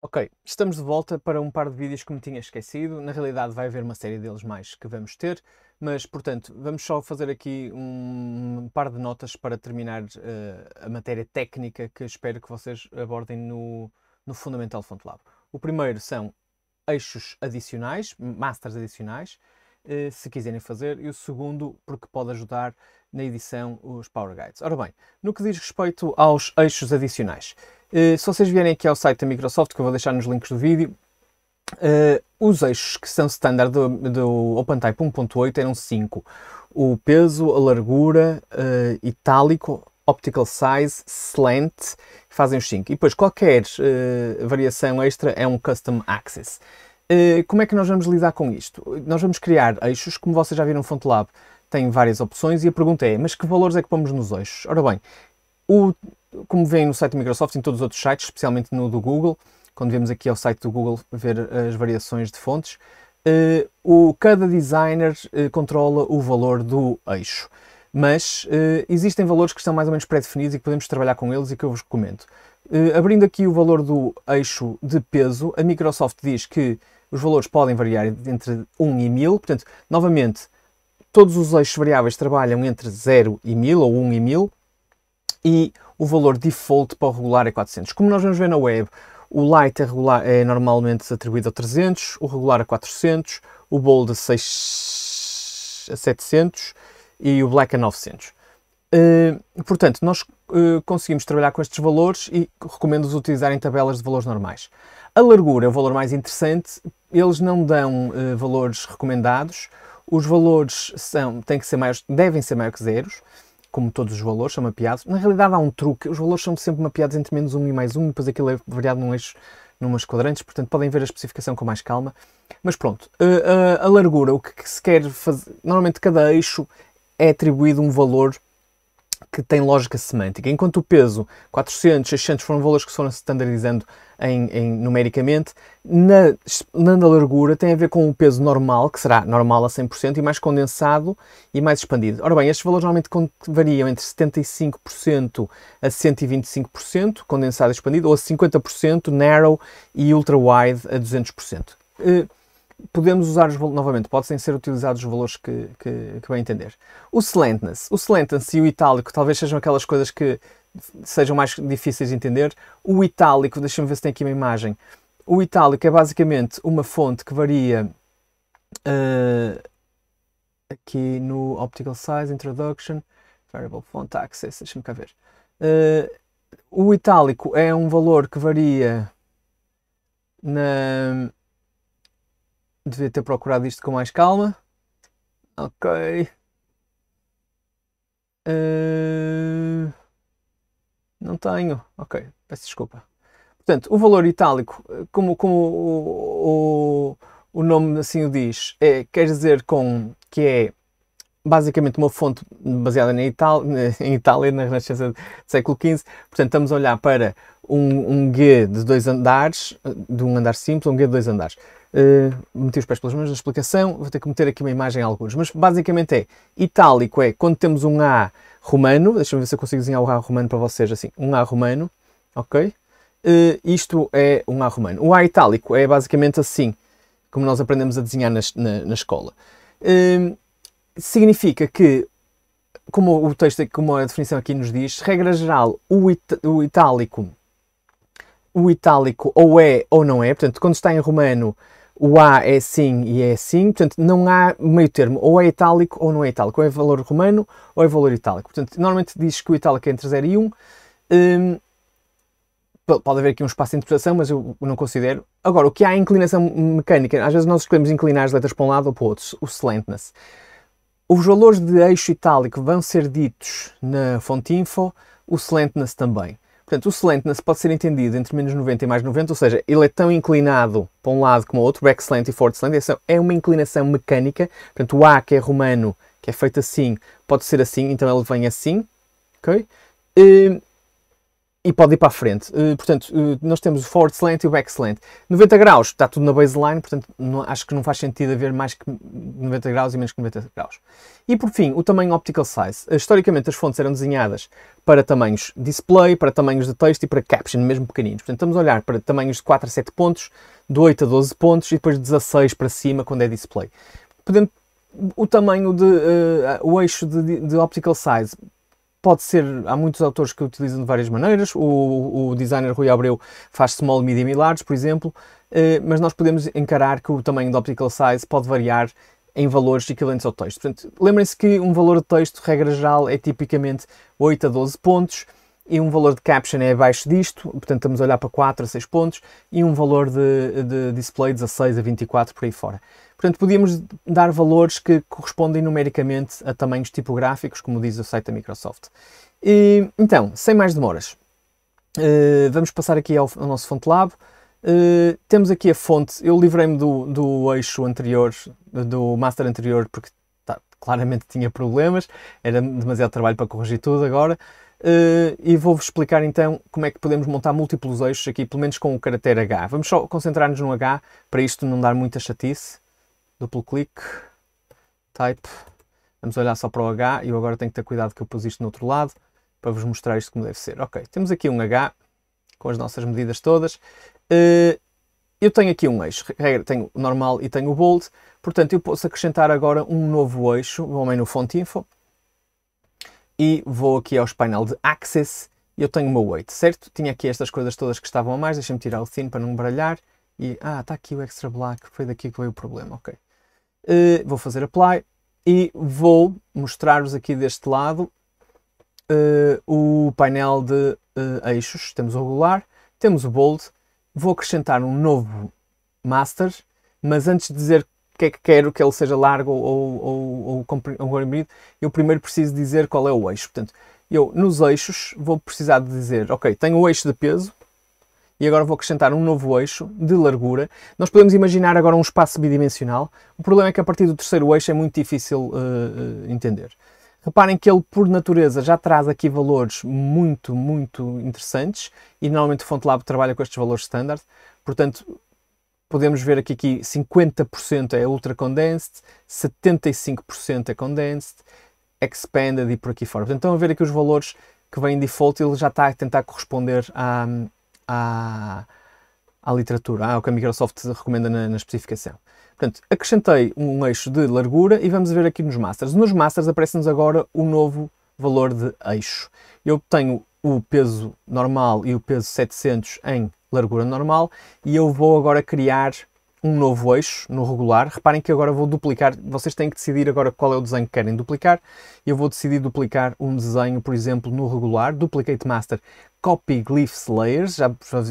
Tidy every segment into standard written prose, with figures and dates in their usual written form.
Ok, estamos de volta para um par de vídeos que me tinha esquecido. Na realidade vai haver uma série deles mais que vamos ter, mas portanto vamos só fazer aqui um par de notas para terminar a matéria técnica que espero que vocês abordem no Fundamental FontLab. O primeiro são eixos adicionais, masters adicionais, se quiserem fazer, e o segundo porque pode ajudar na edição os Power Guides. Ora bem, no que diz respeito aos eixos adicionais, se vocês vierem aqui ao site da Microsoft, que eu vou deixar nos links do vídeo, os eixos que são standard do OpenType 1.8 eram 5. O peso, a largura, itálico, optical size, slant, fazem os 5. E depois qualquer variação extra é um custom axis. Como é que nós vamos lidar com isto? Nós vamos criar eixos, como vocês já viram no FontLab, tem várias opções e a pergunta é, mas que valores é que pomos nos eixos? Ora bem, como vem no site da Microsoft e em todos os outros sites, especialmente no do Google, quando vemos aqui ao site do Google ver as variações de fontes, cada designer controla o valor do eixo. Mas existem valores que estão mais ou menos pré-definidos e que podemos trabalhar com eles e que eu vos comento. Abrindo aqui o valor do eixo de peso, a Microsoft diz que os valores podem variar entre 1 e 1000, portanto, novamente, todos os eixos variáveis trabalham entre 0 e 1000, ou 1 e 1000, e o valor default para o regular é 400. Como nós vamos ver na web, o light é normalmente atribuído a 300, o regular a 400, o bold a 700 e o black a 900. Portanto, nós conseguimos trabalhar com estes valores e recomendo-vos utilizarem tabelas de valores normais. A largura é o valor mais interessante, eles não dão valores recomendados, os valores devem ser maiores que zeros, como todos os valores são mapeados. Na realidade há um truque, os valores são sempre mapeados entre menos 1 e mais 1, depois aquilo é variado num eixo, numas quadrantes, portanto podem ver a especificação com mais calma. Mas pronto, a largura, o que se quer fazer, normalmente cada eixo é atribuído um valor que tem lógica semântica, enquanto o peso 400, 600 foram valores que foram standardizando numericamente, na largura tem a ver com o peso normal, que será normal a 100% e mais condensado e mais expandido. Ora bem, estes valores normalmente variam entre 75% a 125%, condensado e expandido, ou a 50%, narrow e ultra-wide a 200%. Podemos usar novamente, podem ser utilizados os valores que bem entender. O slantness e o itálico talvez sejam aquelas coisas que sejam mais difíceis de entender. O itálico, deixa-me ver se tem aqui uma imagem. O itálico é basicamente uma fonte que varia aqui no Optical Size, Introduction, Variable Font Access, deixa-me cá ver. O itálico é um valor que varia na... Devia ter procurado isto com mais calma. Ok. Não tenho. Ok, peço desculpa. Portanto, o valor itálico, como o nome assim o diz, quer dizer que é basicamente uma fonte baseada em Itália, na Renascença do século XV. Portanto, estamos a olhar para um G de dois andares, de um andar simples, um G de dois andares. Meti os pés pelas mãos na explicação, vou ter que meter aqui uma imagem a alguns, mas basicamente é, itálico é quando temos um A romano, deixa-me ver se eu consigo desenhar o A romano para vocês, assim, um A romano, ok? Isto é um A romano. O A itálico é basicamente assim, como nós aprendemos a desenhar na escola. Significa que, como o texto, como a definição aqui nos diz, regra geral, o itálico ou é ou não é, portanto, quando está em romano, o A é sim e é sim, portanto, não há meio termo, ou é itálico ou não é itálico, ou é valor romano ou é valor itálico. Portanto, normalmente diz que o itálico é entre 0 e 1, pode haver aqui um espaço de interpretação, mas eu não considero. Agora, o que há é inclinação mecânica, às vezes nós escolhemos inclinar as letras para um lado ou para o outro, o slantness. Os valores de eixo itálico vão ser ditos na fonte info, o slantness também. Portanto, o slantness pode ser entendido entre menos 90 e mais 90, ou seja, ele é tão inclinado para um lado como o outro, back slant e forward slant, é uma inclinação mecânica. Portanto, o A, que é romano, que é feito assim, pode ser assim, então ele vem assim, ok? e pode ir para a frente. Portanto, nós temos o forward slant e o back slant. 90 graus está tudo na baseline, portanto não, acho que não faz sentido haver mais que 90 graus e menos que 90 graus. E por fim, o tamanho optical size. Historicamente as fontes eram desenhadas para tamanhos display, para tamanhos de texto e para caption, mesmo pequeninos. Portanto, estamos a olhar para tamanhos de 4 a 7 pontos, de 8 a 12 pontos e depois de 16 para cima quando é display. Podemos, o tamanho, o eixo de optical size pode ser, há muitos autores que o utilizam de várias maneiras, o designer Rui Abreu faz small, medium e large, por exemplo, mas nós podemos encarar que o tamanho do optical size pode variar em valores equivalentes ao texto. Portanto, lembrem-se que um valor de texto, regra geral, é tipicamente 8 a 12 pontos, e um valor de caption é abaixo disto, portanto estamos a olhar para 4 a 6 pontos, e um valor de display 16 a 24, por aí fora. Portanto, podíamos dar valores que correspondem numericamente a tamanhos tipográficos, como diz o site da Microsoft. E, então, sem mais demoras, vamos passar aqui ao nosso FontLab. Temos aqui a fonte, eu livrei-me do eixo anterior, do master anterior, porque claramente tinha problemas, era demasiado trabalho para corrigir tudo agora. E vou-vos explicar então como é que podemos montar múltiplos eixos aqui, pelo menos com o caractere H. Vamos só concentrar-nos no H, para isto não dar muita chatice. Duplo clique, type, vamos olhar só para o H, e eu agora tenho que ter cuidado que eu pus isto no outro lado, para vos mostrar isto como deve ser. Ok, temos aqui um H, com as nossas medidas todas. Eu tenho aqui um eixo, tenho o normal e tenho o bold, portanto eu posso acrescentar agora um novo eixo, vou no FontInfo, e vou aqui ao painel de Axis, e eu tenho o meu weight, certo? Tinha aqui estas coisas todas que estavam a mais, deixa-me tirar o thin para não baralhar, e, está aqui o extra black, foi daqui que veio o problema, ok. Vou fazer apply, e vou mostrar-vos aqui deste lado o painel de eixos, temos o regular, temos o bold, vou acrescentar um novo master, mas antes de dizer que é que quero que ele seja largo ou comprimido, eu primeiro preciso dizer qual é o eixo. Portanto, eu nos eixos vou precisar de dizer, ok, tenho o eixo de peso e agora vou acrescentar um novo eixo de largura. Nós podemos imaginar agora um espaço bidimensional. O problema é que a partir do terceiro eixo é muito difícil entender. Reparem que ele, por natureza, já traz aqui valores muito, muito interessantes e normalmente o FontLab trabalha com estes valores standard. Portanto, podemos ver aqui que 50% é ultra condensed, 75% é condensed, expanded e por aqui fora. Portanto, estão a ver aqui os valores que vêm em default e ele já está a tentar corresponder à literatura, ao que a Microsoft recomenda na especificação. Portanto, acrescentei um eixo de largura e vamos ver aqui nos masters. Nos masters aparece-nos agora o novo valor de eixo. Eu tenho o peso normal e o peso 700 em largura normal e eu vou agora criar um novo eixo no regular. Reparem que agora vou duplicar, vocês têm que decidir agora qual é o desenho que querem duplicar. Eu vou decidir duplicar um desenho, por exemplo, no regular, duplicate master, copy glyphs layers,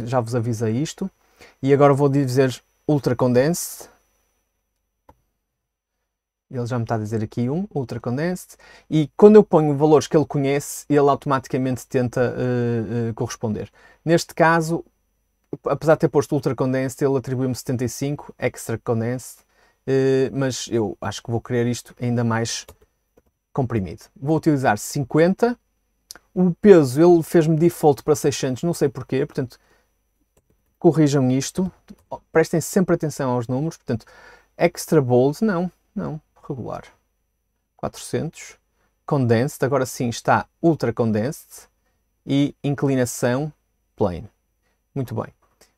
já vos avisei isto. E agora vou dizer ultra condensed. Ele já me está a dizer aqui um, ultra condensed. E quando eu ponho valores que ele conhece, ele automaticamente tenta corresponder. Neste caso, apesar de ter posto ultra condensed, ele atribuiu-me 75, extra condensed. Mas eu acho que vou querer isto ainda mais comprimido. Vou utilizar 50. O peso, ele fez-me default para 600, não sei porquê, portanto, corrijam isto. Prestem sempre atenção aos números, portanto, extra bold, não, regular, 400, condensed, agora sim está ultra condensed e inclinação plain, muito bem,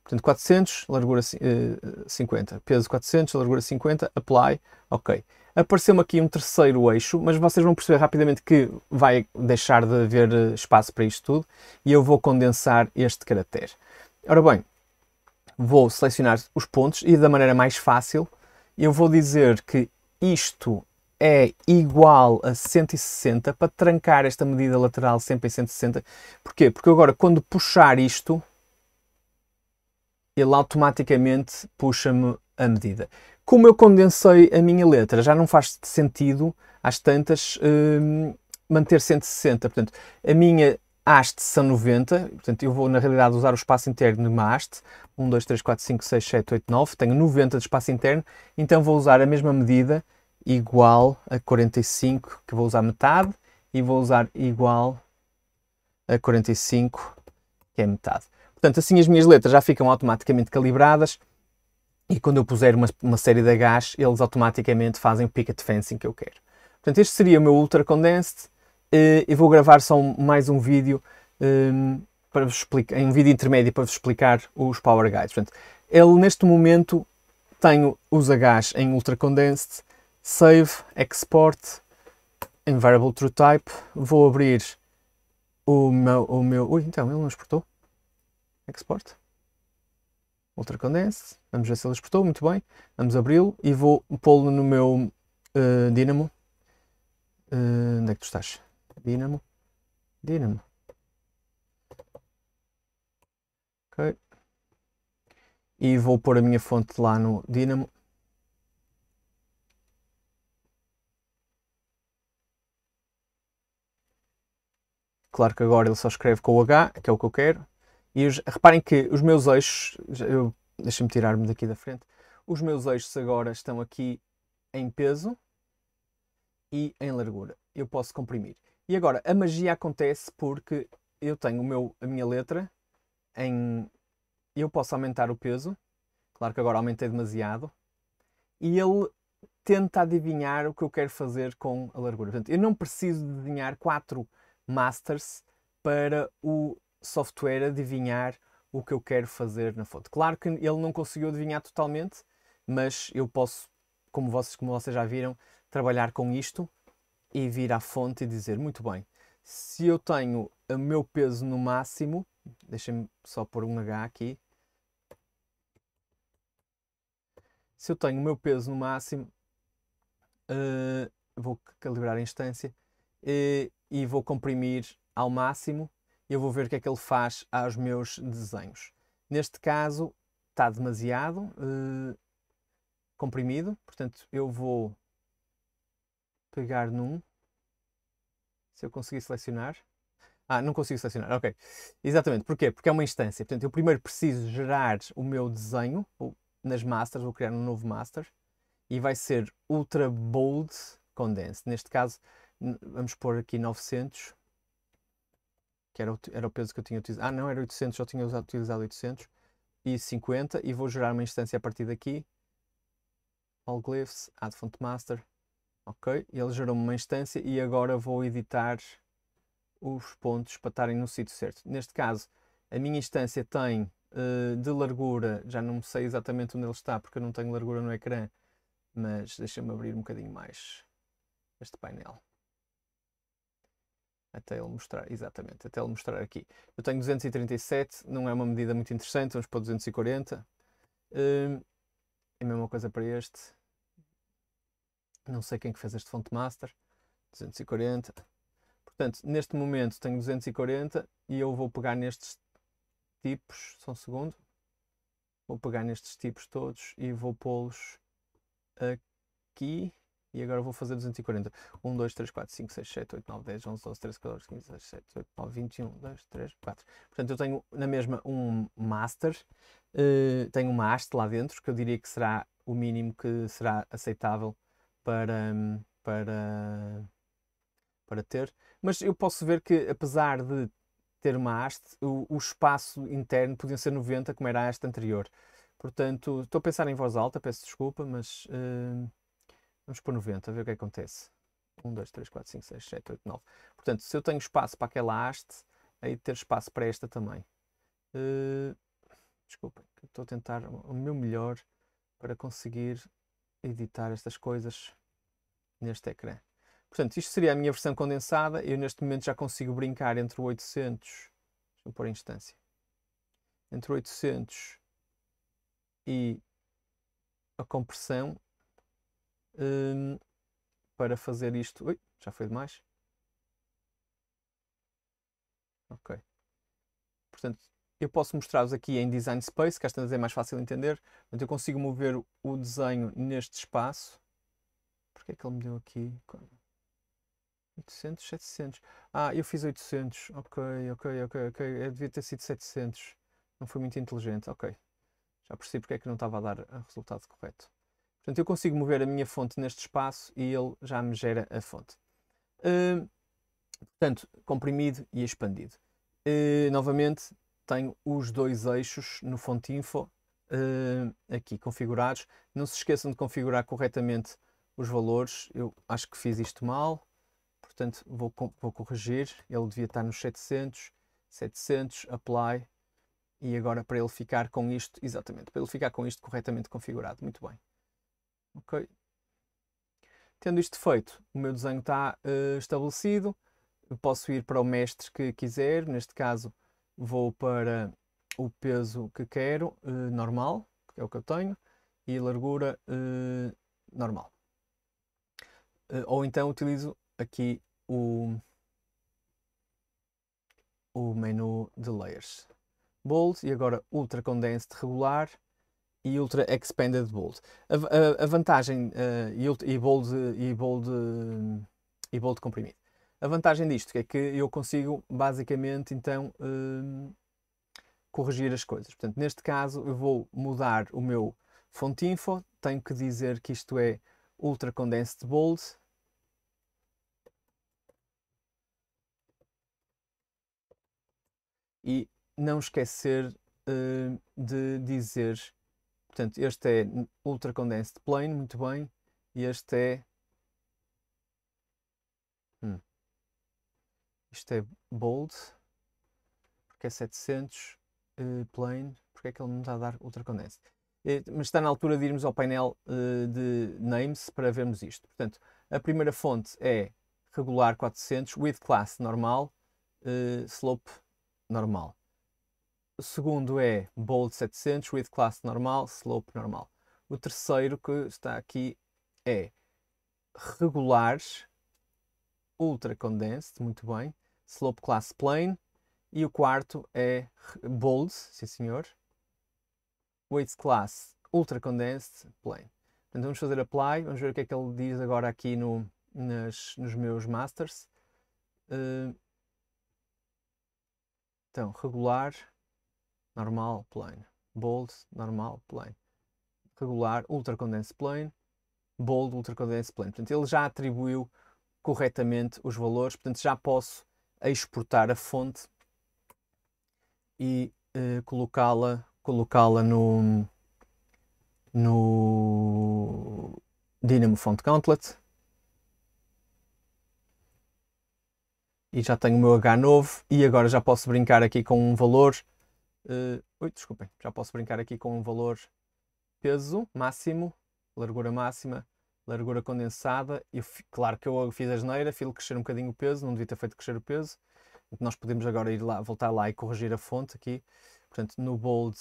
portanto 400, largura 50, peso 400, largura 50, apply, ok. Apareceu-me aqui um terceiro eixo, mas vocês vão perceber rapidamente que vai deixar de haver espaço para isto tudo e eu vou condensar este caractere. Ora bem, vou selecionar os pontos e da maneira mais fácil eu vou dizer que isto é igual a 160 para trancar esta medida lateral sempre em 160. Porquê? Porque agora quando puxar isto, ele automaticamente puxa-me a medida. Como eu condensei a minha letra, já não faz sentido, às tantas, manter 160. Portanto, a minha haste são 90, portanto eu vou na realidade usar o espaço interno de uma haste, 1, 2, 3, 4, 5, 6, 7, 8, 9, tenho 90 de espaço interno, então vou usar a mesma medida igual a 45, que vou usar metade, e vou usar igual a 45 que é metade. Portanto, assim as minhas letras já ficam automaticamente calibradas e quando eu puser uma série de H's, eles automaticamente fazem o picket fencing que eu quero. Portanto, este seria o meu Ultra Condensed. Eu vou gravar só mais um vídeo, para vos explicar, um vídeo intermédio para vos explicar os Power Guides. Portanto, ele neste momento tenho os H's em Ultra Condensed, Save, Export, em Variable TrueType. Vou abrir o meu... Ui, então, ele não exportou. Export. Ultra Condensed. Vamos ver se ele exportou. Muito bem. Vamos abri-lo e vou pô-lo no meu Dynamo. Onde é que tu estás? Dynamo. Dynamo. Ok. E vou pôr a minha fonte lá no Dynamo. Claro que agora ele só escreve com o H, que é o que eu quero. E reparem que os meus eixos, deixa-me tirar-me daqui da frente, os meus eixos agora estão aqui em peso e em largura. Eu posso comprimir. E agora, a magia acontece porque eu tenho a minha letra, eu posso aumentar o peso, claro que agora aumentei demasiado, e ele tenta adivinhar o que eu quero fazer com a largura. Portanto, eu não preciso de desenhar 4 masters para o software adivinhar o que eu quero fazer na fonte. Claro que ele não conseguiu adivinhar totalmente, mas eu posso, como vocês já viram, trabalhar com isto e vir à fonte e dizer, muito bem, se eu tenho o meu peso no máximo, deixem-me só pôr um H aqui, se eu tenho o meu peso no máximo, vou calibrar a instância, e vou comprimir ao máximo e eu vou ver o que é que ele faz aos meus desenhos. Neste caso está demasiado comprimido, portanto eu vou pegar num, se eu conseguir selecionar, não consigo selecionar, ok, exatamente, porquê? Porque é uma instância, portanto eu primeiro preciso gerar o meu desenho nas masters, vou criar um novo master e vai ser Ultra Bold Condensed, neste caso vamos pôr aqui 900, que era o peso que eu tinha utilizado. Não, era 800, já tinha utilizado 800. E 50, e vou gerar uma instância a partir daqui. All Glyphs, Add Font Master. Ok, ele gerou-me uma instância e agora vou editar os pontos para estarem no sítio certo. Neste caso, a minha instância tem de largura, já não sei exatamente onde ele está, porque eu não tenho largura no ecrã, mas deixa-me abrir um bocadinho mais este painel. Até ele mostrar, exatamente, até ele mostrar aqui. Eu tenho 237, não é uma medida muito interessante, vamos para 240. A mesma coisa para este. Não sei quem que fez este font master. 240. Portanto, neste momento tenho 240 e eu vou pegar nestes tipos, só um segundo. Vou pegar nestes tipos todos e vou pô-los aqui. E agora vou fazer 240. 1, 2, 3, 4, 5, 6, 7, 8, 9, 10, 11, 12, 13, 14, 15, 16, 17, 18, 19, 20, 1, 2, 3, 4. Portanto, eu tenho na mesma um master, tenho uma haste lá dentro, que eu diria que será o mínimo que será aceitável para ter. Mas eu posso ver que, apesar de ter uma haste, o espaço interno podia ser 90, como era a haste anterior. Portanto, estou a pensar em voz alta, peço desculpa, mas... Vamos pôr 90, a ver o que acontece. 1, 2, 3, 4, 5, 6, 7, 8, 9. Portanto, se eu tenho espaço para aquela haste, aí ter espaço para esta também. Desculpem, estou a tentar o meu melhor para conseguir editar estas coisas neste ecrã. Portanto, isto seria a minha versão condensada. Eu neste momento já consigo brincar entre o 800... Deixa-me pôr a instância. Entre o 800 e a compressão. Para fazer isto, ui, já foi demais, ok, portanto eu posso mostrar-vos aqui em Design Space, que às vezes é mais fácil entender. Portanto, eu consigo mover o desenho neste espaço. Porque é que ele me deu aqui 800, 700, eu fiz 800, ok, eu devia ter sido 700, não foi muito inteligente, ok, já percebi porque é que não estava a dar o resultado correto. Portanto, eu consigo mover a minha fonte neste espaço e ele já me gera a fonte. Portanto, comprimido e expandido. Novamente, tenho os dois eixos no FontInfo aqui configurados. Não se esqueçam de configurar corretamente os valores. Eu acho que fiz isto mal, portanto vou corrigir. Ele devia estar nos 700, 700, apply, e agora para ele ficar com isto, exatamente, para ele ficar com isto corretamente configurado. Muito bem. Ok. Tendo isto feito, o meu desenho está estabelecido. Eu posso ir para o mestre que quiser. Neste caso vou para o peso que quero, normal, que é o que eu tenho, e largura normal. Ou então utilizo aqui o menu de Layers. Bold, e agora Ultra Condensed Regular e Ultra Expanded Bold. A vantagem, e bold comprimido. A vantagem disto é que eu consigo basicamente então corrigir as coisas. Portanto, neste caso eu vou mudar o meu FontInfo, tenho que dizer que isto é Ultra Condensed Bold. E não esquecer de dizer, portanto, este é Ultra Condensed Plain, muito bem, e este é... Isto é bold, porque é 700, plain, porque é que ele não está a dar Ultra Condensed? Mas está na altura de irmos ao painel de names para vermos isto. Portanto, a primeira fonte é regular 400, with class normal, slope normal. O segundo é bold 700, with class normal, slope normal. O terceiro que está aqui é regulares, Ultra Condensed, muito bem, slope class plain, e o quarto é bold, sim senhor, with class Ultra Condensed plain. Portanto, vamos fazer apply, vamos ver o que é que ele diz agora aqui nos meus masters. Então, regular, normal, plain, bold, normal, plain, regular, Ultra Condensed plain, bold, Ultra Condensed plain. Portanto, ele já atribuiu corretamente os valores, portanto já posso exportar a fonte e colocá-la no Dynamo Font Countlet, e já tenho o meu H novo, e agora já posso brincar aqui com um valor, desculpem, já posso brincar aqui com um valor peso máximo, largura máxima, largura condensada. Eu, claro que eu fiz a asneira, fiz crescer um bocadinho o peso, não devia ter feito crescer o peso. Nós podemos agora ir lá, voltar lá e corrigir a fonte aqui. Portanto, no bold,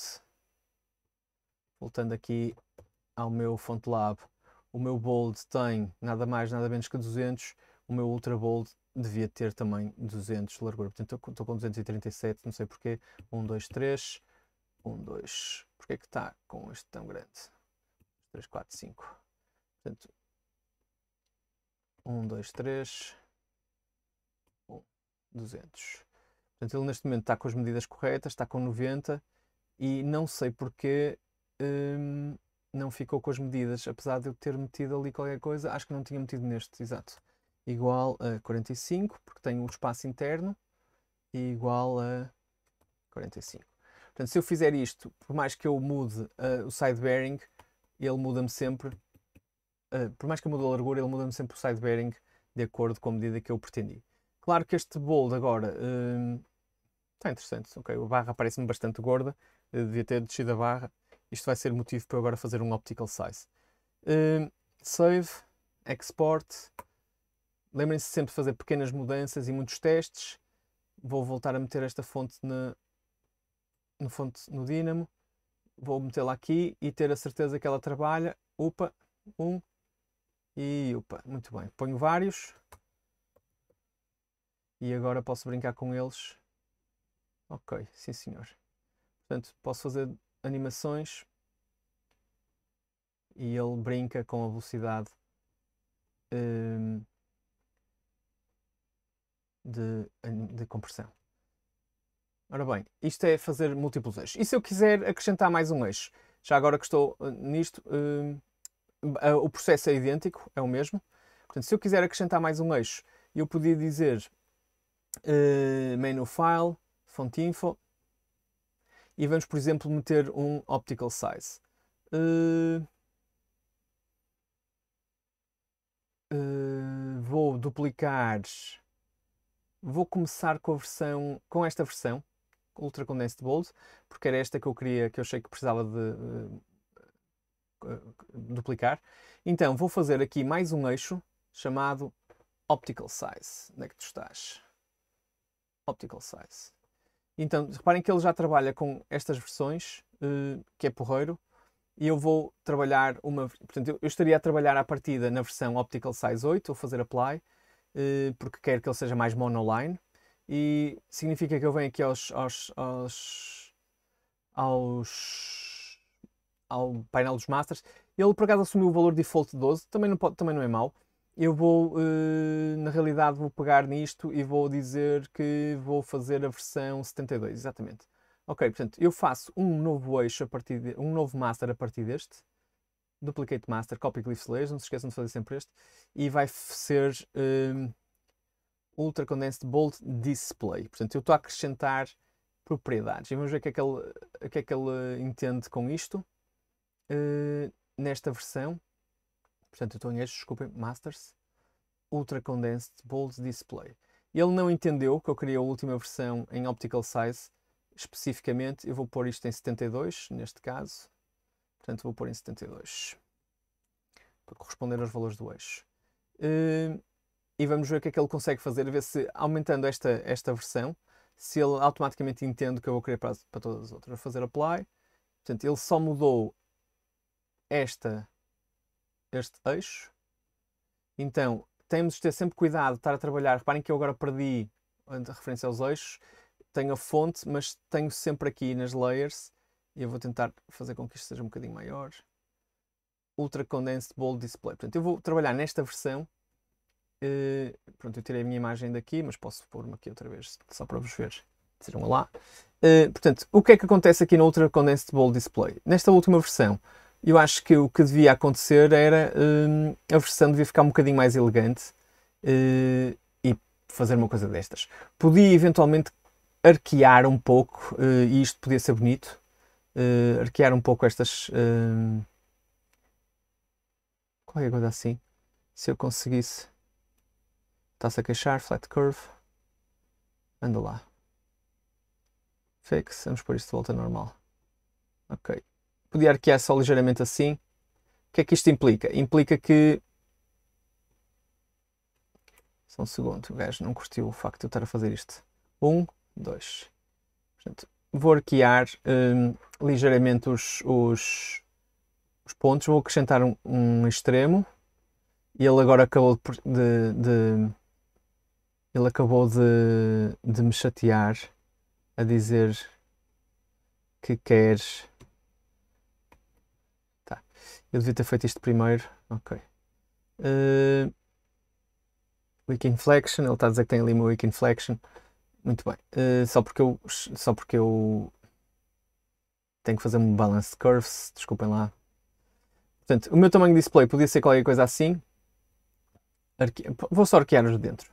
voltando aqui ao meu FontLab, o meu bold tem nada mais, nada menos que 200, o meu ultra bold devia ter também 200 de largura. Portanto, estou com 237, não sei porquê, 1, 2, 3, 1, 2, porquê que está com este tão grande? 3, 4, 5, portanto, 1, 2, 3, 1, 200. Portanto, ele neste momento está com as medidas corretas, está com 90, e não sei porque não ficou com as medidas, apesar de eu ter metido ali qualquer coisa. Acho que não tinha metido neste, exato. Igual a 45, porque tem um espaço interno, e igual a 45. Portanto, se eu fizer isto, por mais que eu mude o side bearing, ele muda-me sempre. Por mais que eu mude a largura, ele muda-me sempre o side bearing de acordo com a medida que eu pretendi. Claro que este bold agora está interessante. Okay, a barra parece-me bastante gorda, devia ter descido a barra. Isto vai ser motivo para eu agora fazer um optical size. Save, export. Lembrem-se sempre de fazer pequenas mudanças e muitos testes. Vou voltar a meter esta fonte no Dynamo. Vou metê-la aqui e ter a certeza que ela trabalha. Opa, um. E opa, muito bem, ponho vários e agora posso brincar com eles. Ok, sim senhor. Portanto, posso fazer animações e ele brinca com a velocidade de compressão. Ora bem, isto é fazer múltiplos eixos. E se eu quiser acrescentar mais um eixo? Já agora que estou nisto, o processo é idêntico, é o mesmo. Portanto, se eu quiser acrescentar mais um eixo, eu podia dizer menu file, fontinfo, e vamos, por exemplo, meter um optical size. Vou duplicar, vou começar com a versão, com esta versão, Ultra Condensed Bold, porque era esta que eu queria, que eu achei que precisava de duplicar. Então vou fazer aqui mais um eixo chamado Optical Size. Onde é que tu estás? Optical Size. Então, reparem que ele já trabalha com estas versões, que é porreiro, e eu vou trabalhar uma... Portanto, eu estaria a trabalhar à partida na versão Optical Size 8, vou fazer Apply, porque quero que ele seja mais monoline, e significa que eu venho aqui ao painel dos Masters. Ele, por acaso, assumiu o valor default de 12, também não é mau. Eu vou, na realidade, vou pegar nisto e vou dizer que vou fazer a versão 72, exatamente. Ok, portanto, eu faço um novo eixo a partir de, um novo master a partir deste. Duplicate master, copy glyphs layers, não se esqueçam de fazer sempre este. E vai ser Ultra Condensed Bold Display. Portanto, eu estou a acrescentar propriedades. E vamos ver o que é que ele entende com isto. Nesta versão. Portanto, eu estou em eixos, desculpem, Masters, Ultra Condensed Bold Display. Ele não entendeu que eu queria a última versão em Optical Size, especificamente. Eu vou pôr isto em 72, neste caso. Portanto, vou pôr em 72, para corresponder aos valores do eixo. E vamos ver o que é que ele consegue fazer, a ver se, aumentando esta versão, se ele automaticamente entende que eu vou querer para todas as outras. Vou fazer Apply. Portanto, ele só mudou este eixo. Então, temos de ter sempre cuidado de estar a trabalhar. Reparem que eu agora perdi a referência aos eixos, tenho a fonte, mas tenho sempre aqui nas layers, e eu vou tentar fazer com que isto seja um bocadinho maior. Ultra Condensed Bold Display. Portanto, eu vou trabalhar nesta versão. Pronto, eu tirei a minha imagem daqui, mas posso pôr-me aqui outra vez, só para vos ver. Tiram lá. Portanto, o que é que acontece aqui no Ultra Condensed Bold Display? Nesta última versão, eu acho que o que devia acontecer era a versão devia ficar um bocadinho mais elegante e fazer uma coisa destas. Podia eventualmente arquear um pouco, e isto podia ser bonito, arquear um pouco estas... qualquer coisa assim. Se eu conseguisse... Está-se a queixar, flat curve. Anda lá. Fix, vamos pôr isto de volta normal. Ok. Podia arquear só ligeiramente assim. O que é que isto implica? Implica que... Só um segundo, o gajo não curtiu o facto de eu estar a fazer isto. 1, 2. Portanto, vou arquear ligeiramente os pontos. Vou acrescentar um extremo. E ele agora acabou de me chatear a dizer que quer... Eu devia ter feito isto primeiro. Ok. Weak Inflection. Ele está a dizer que tem ali uma Weak Inflection. Muito bem. Só porque eu tenho que fazer um Balanced Curves. Desculpem lá. Portanto, o meu tamanho de display podia ser qualquer coisa assim. Vou só arquear os de dentro.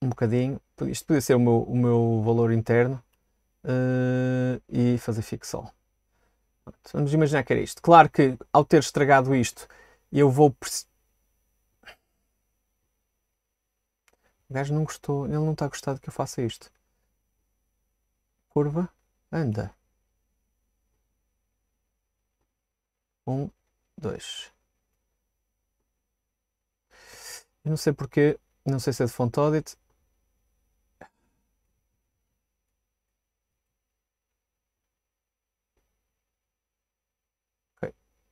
Um bocadinho. Isto podia ser o meu valor interno. E fazer fixol. Vamos imaginar que era isto. Claro que, ao ter estragado isto, eu vou... O gajo não gostou, ele não está a gostar de que eu faça isto. Curva, anda. 1, 2. Eu não sei porquê, não sei se é de font audit.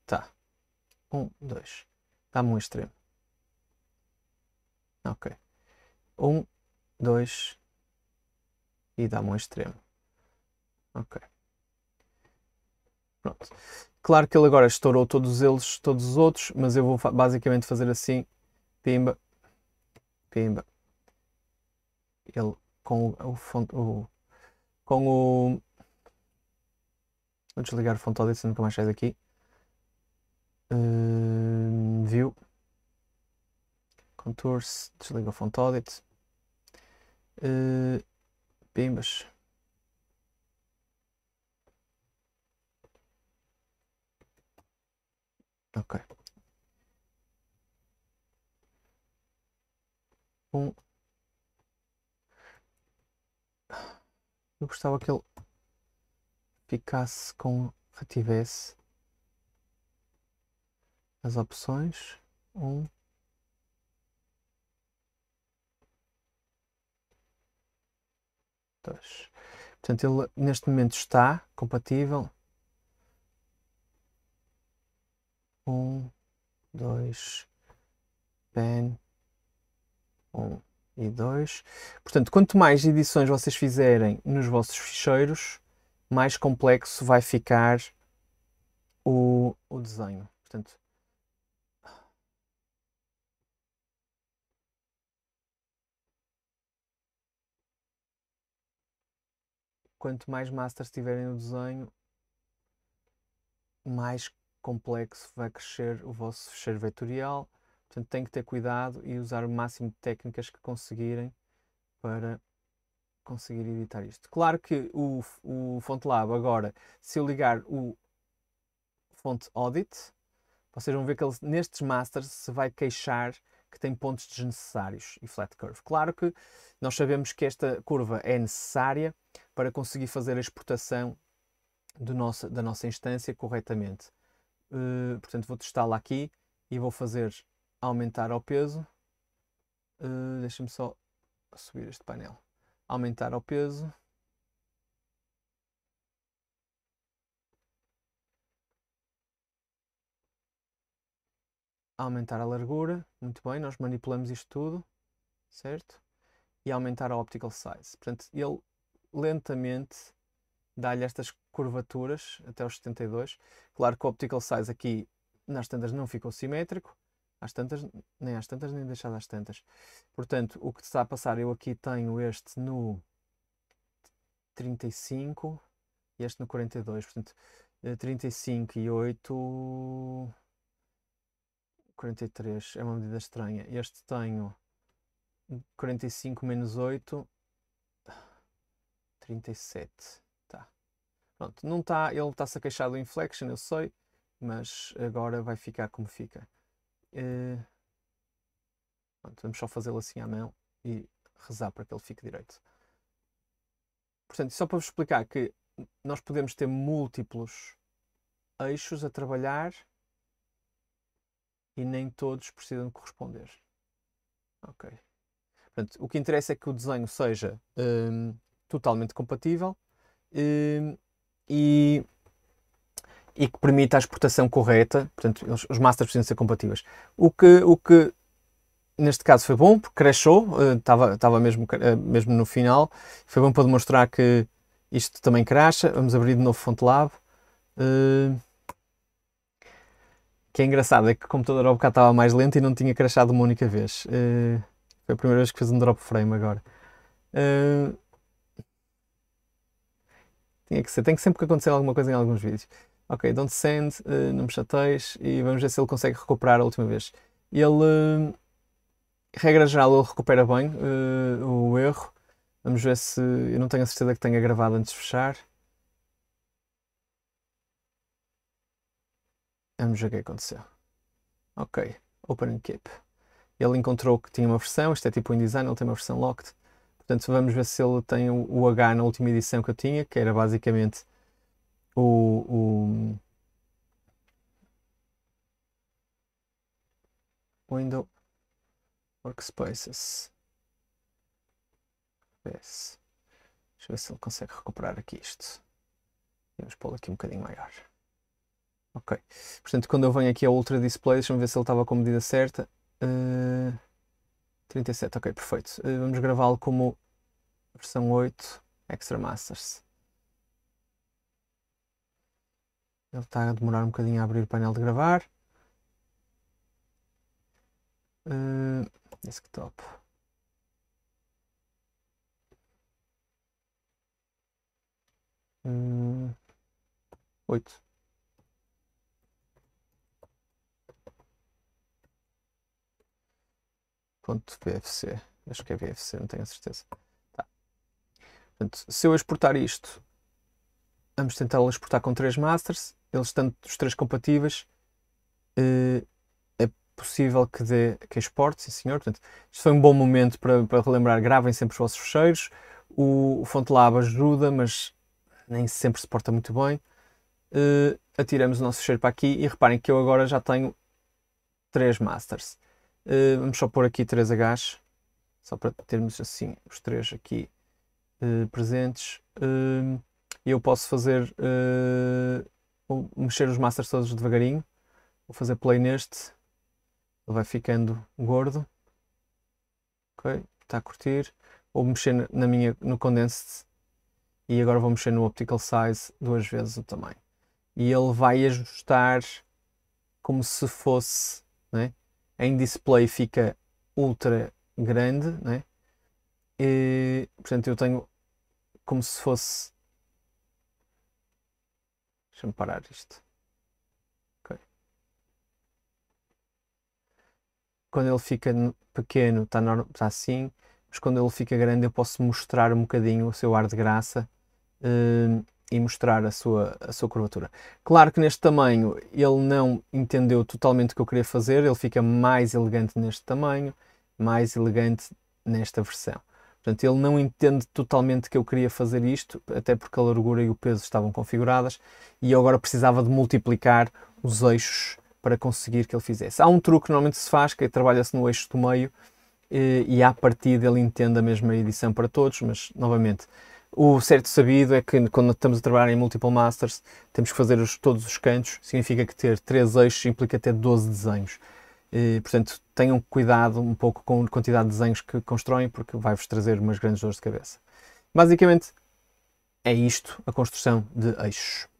Tá. 1, 2. Dá-me um extremo. Ok. 1, 2. E dá-me um extremo. Ok. Pronto. Claro que ele agora estourou todos eles, todos os outros, mas eu vou basicamente fazer assim. Pimba. Pimba. Ele com o... Vou desligar o font audit, se nunca mais sai daqui. View, Contours, desliga o font audit, pimbas, Ok. Bom. Eu gostava que ele ficasse com, retivesse as opções. Um, 2. Portanto, ele neste momento está compatível. 1, 2, pen 1 e 2. Portanto, quanto mais edições vocês fizerem nos vossos ficheiros, mais complexo vai ficar o desenho. Portanto, quanto mais masters tiverem no desenho, mais complexo vai crescer o vosso fecheiro vetorial. Portanto, tem que ter cuidado e usar o máximo de técnicas que conseguirem para conseguir editar isto. Claro que o FontLab agora, se eu ligar o Font Audit, vocês vão ver que ele, nestes masters, se vai queixar que tem pontos desnecessários e flat curve. Claro que nós sabemos que esta curva é necessária para conseguir fazer a exportação da nossa instância corretamente. Portanto, vou testá-la aqui e vou fazer aumentar ao peso. Deixa-me só subir este painel. Aumentar ao peso. Aumentar a largura. Muito bem, nós manipulamos isto tudo, certo? E aumentar a optical size. Portanto, ele lentamente dá-lhe estas curvaturas até aos 72. Claro que o optical size aqui nas tantas não ficou simétrico, nem deixado às tantas. Portanto, o que está a passar, eu aqui tenho este no 35 e este no 42. Portanto, 35 e 8, 43 é uma medida estranha. Este tenho 45 menos 8, 37. Pronto, não está, ele está-se a queixar do inflection, eu sei, mas agora vai ficar como fica. Pronto, vamos só fazê-lo assim à mão e rezar para que ele fique direito. Portanto, só para vos explicar que nós podemos ter múltiplos eixos a trabalhar e nem todos precisam de corresponder. Ok. Portanto, o que interessa é que o desenho seja totalmente compatível e que permita a exportação correta. Portanto, os masters precisam ser compatíveis. O que neste caso foi bom, porque crashou, estava mesmo no final. Foi bom para demonstrar que isto também crasha. Vamos abrir de novo FontLab. O que é engraçado é que o computador ao bocado estava mais lento e não tinha crashado uma única vez. Foi a primeira vez que fez um drop frame agora. Tem que sempre acontecer alguma coisa em alguns vídeos. Ok, don't send, não me chateis, e vamos ver se ele consegue recuperar a última vez. Ele, regra geral, ele recupera bem o erro. Vamos ver se... eu não tenho a certeza que tenha gravado antes de fechar. Vamos ver o que aconteceu. Ok, open and keep. Ele encontrou que tinha uma versão, isto é tipo InDesign, ele tem uma versão locked. Portanto, vamos ver se ele tem o H na última edição que eu tinha, que era basicamente o Window Workspaces. Deixa eu ver se ele consegue recuperar aqui isto. Vamos pô-lo aqui um bocadinho maior. Ok. Portanto, quando eu venho aqui ao Ultra Display, deixa-me ver se ele estava com a medida certa. 37, ok, perfeito. Vamos gravá-lo como versão 8 Extra Masters. Ele está a demorar um bocadinho a abrir o painel de gravar. Desktop. Hum, 8. .pfc, acho que é VFC, não tenho a certeza. Tá. Portanto, se eu exportar isto, vamos tentar exportar com 3 masters, eles estão os 3 compatíveis, é possível que dê, que exporte, sim senhor. Portanto, isto foi um bom momento para relembrar, gravem sempre os vossos fecheiros. O FontLab ajuda, mas nem sempre se porta muito bem. Atiramos o nosso fecheiro para aqui e reparem que eu agora já tenho 3 masters. Vamos só pôr aqui 3Hs, só para termos assim os 3 aqui presentes. Eu posso fazer, mexer os masters todos devagarinho. Vou fazer play neste, ele vai ficando gordo. Ok, está a curtir. Vou mexer na minha, no condensed, e agora vou mexer no optical size 2 vezes o tamanho. E ele vai ajustar como se fosse, né? Em display fica ultra grande, né? E, portanto, eu tenho como se fosse... Deixa-me parar isto. Okay. Quando ele fica pequeno está assim, mas quando ele fica grande eu posso mostrar um bocadinho o seu ar de graça e mostrar a sua curvatura. Claro que neste tamanho ele não entendeu totalmente o que eu queria fazer, ele fica mais elegante neste tamanho, mais elegante nesta versão. Portanto, ele não entende totalmente que eu queria fazer isto, até porque a largura e o peso estavam configuradas, e eu agora precisava de multiplicar os eixos para conseguir que ele fizesse. Há um truque que normalmente se faz, que trabalha-se no eixo do meio, e à partida ele entende a mesma edição para todos, mas novamente, o certo sabido é que quando estamos a trabalhar em multiple masters temos que fazer todos os cantos, significa que ter 3 eixos implica ter 12 desenhos. E, portanto, tenham cuidado um pouco com a quantidade de desenhos que constroem, porque vai-vos trazer umas grandes dores de cabeça. Basicamente, é isto a construção de eixos.